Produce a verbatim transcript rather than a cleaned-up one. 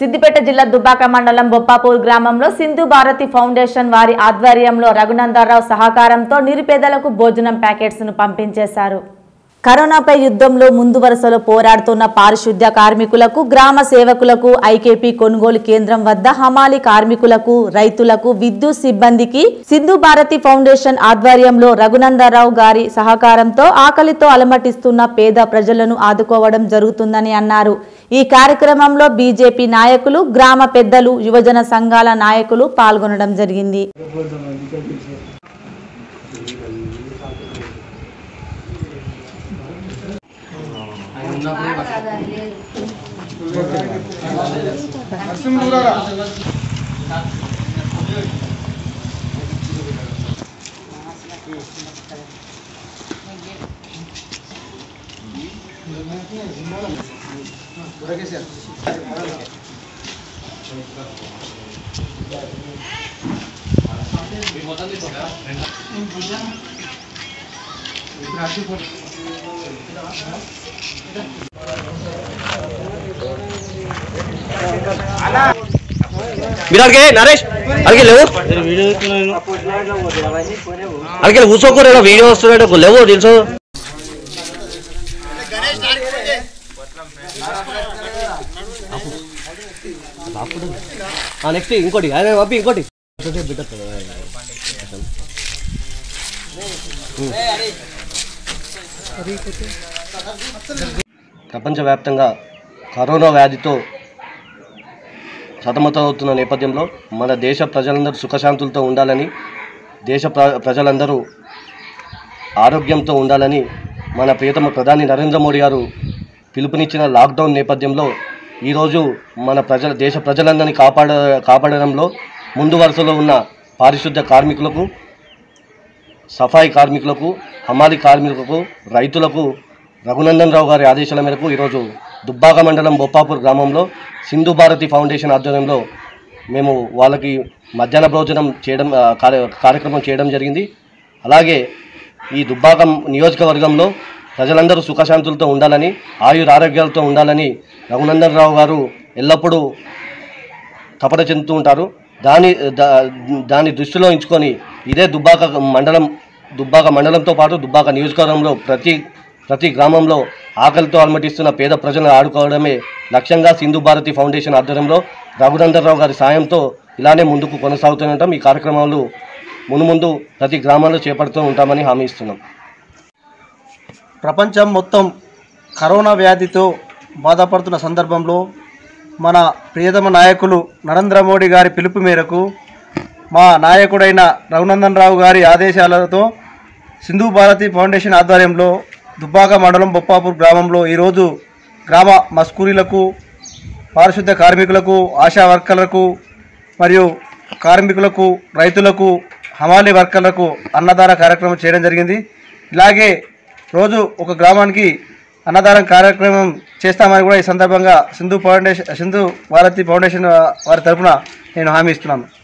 సిద్దిపేట జిల్లా దుబ్బాక మండలం బొప్పాపూర్ గ్రామంలో సింధు భారతి ఫౌండేషన్ వారి ఆధ్వర్యంలో రఘునందన్ రావు సహకారంతో నిరుపేదలకు భోజనం ప్యాకెట్స్ ను పంపించేశారు. కరోనాపై యుద్ధంలో ముందు వరుసలో పోరాడుతున్న పారిశుద్ధ్య కార్మికులకు, గ్రామ సేవకులకు, ఐకేపీ కొనుగోలు కేంద్రం వద్ద హమాలి కార్మికులకు, రైతులకు, విద్యుత్ సిబ్బందికి సింధు భారతి ఫౌండేషన్ ఆధ్వర్యంలో రఘునందన్ రావు గారి సహకారంతో ఆకలితో అలమటిస్తున్న పేద ప్రజలను ఆదుకోవడం జరుగుతుందని అన్నారు. ఈ కార్యక్రమంలో బీజేపీ నాయకులు, గ్రామ పెద్దలు, యువజన సంఘాల నాయకులు పాల్గొనడం జరిగింది. Gracias. विराट के नरेश अलगे ले वो वीडियो अलगे उसको को रेडो वीडियो स्टूडेंट को ले वो दिल सो गणेश नारक के बाप को हां नेक्स्ट इंकोटी अरे अभी इंकोटी बेटा ए अरे ప్రపంచవ్యాప్తంగా కరోనా వ్యాధితో సతమతమవుతున్న నేపథ్యంలో మన దేశ ప్రజలందరూ సుఖశాంతులతో ఉండాలని, దేశ ప్రజలందరూ ఆరోగ్యంతో ఉండాలని మన ప్రియతమ ప్రధాని నరేంద్ర మోడీ గారు పిలుపునిచ్చిన లాక్డౌన్ నేపథ్యంలో ఈరోజు మన ప్రజల దేశ ప్రజలందరినీ కాపాడ కాపాడడంలో ముందు వరుసలో ఉన్న పారిశుద్ధ్య కార్మికులకు, సఫాయి కార్మికులకు, హమాలి కార్మికులకు, రైతులకు రఘునందన్ రావు గారి ఆదేశాల మేరకు ఈరోజు దుబ్బాక మండలం బొప్పాపూర్ గ్రామంలో సింధు భారతి ఫౌండేషన్ ఆధ్వర్యంలో మేము వాళ్ళకి మధ్యాహ్న భోజనం చేయడం కార్యక్రమం చేయడం జరిగింది. అలాగే ఈ దుబ్బాక నియోజకవర్గంలో ప్రజలందరూ సుఖశాంతులతో ఉండాలని, ఆయుర ఆరోగ్యాలతో ఉండాలని రఘునందన్ రావు గారు ఎల్లప్పుడూ తపన చెందుతూ ఉంటారు. దాని దాని దృష్టిలో ఉంచుకొని ఇదే దుబ్బాక మండలం దుబ్బాక మండలంతో పాటు దుబ్బాక నియోజకవర్గంలో ప్రతి ప్రతి గ్రామంలో ఆకలితో అలమటిస్తున్న పేద ప్రజలను ఆడుకోవడమే లక్ష్యంగా సింధు భారతి ఫౌండేషన్ ఆధ్వర్యంలో రఘునందన్ రావు గారి సాయంతో ఇలానే ముందుకు కొనసాగుతూనే ఉంటాం. ఈ కార్యక్రమాలు మునుముందు ప్రతి గ్రామంలో చేపడుతూ ఉంటామని హామీ ఇస్తున్నాం. ప్రపంచం మొత్తం కరోనా వ్యాధితో బాధపడుతున్న సందర్భంలో మన ప్రియతమ నాయకులు నరేంద్ర మోడీ గారి పిలుపు మేరకు మా నాయకుడైన రఘునందన్ రావు గారి ఆదేశాలతో సింధు భారతి ఫౌండేషన్ ఆధ్వర్యంలో దుబ్బాక మండలం బొప్పాపూర్ గ్రామంలో ఈరోజు గ్రామ మస్కూరీలకు, పారిశుద్ధ్య కార్మికులకు, ఆశా వర్కర్లకు మరియు కార్మికులకు, రైతులకు, హమాలి వర్కర్లకు అన్నదాన కార్యక్రమం చేయడం జరిగింది. ఇలాగే రోజు ఒక గ్రామానికి అన్నదానం కార్యక్రమం చేస్తామని కూడా ఈ సందర్భంగా సింధు ఫౌండేషన్ సింధు భారతి ఫౌండేషన్ వారి తరఫున నేను హామీ ఇస్తున్నాను.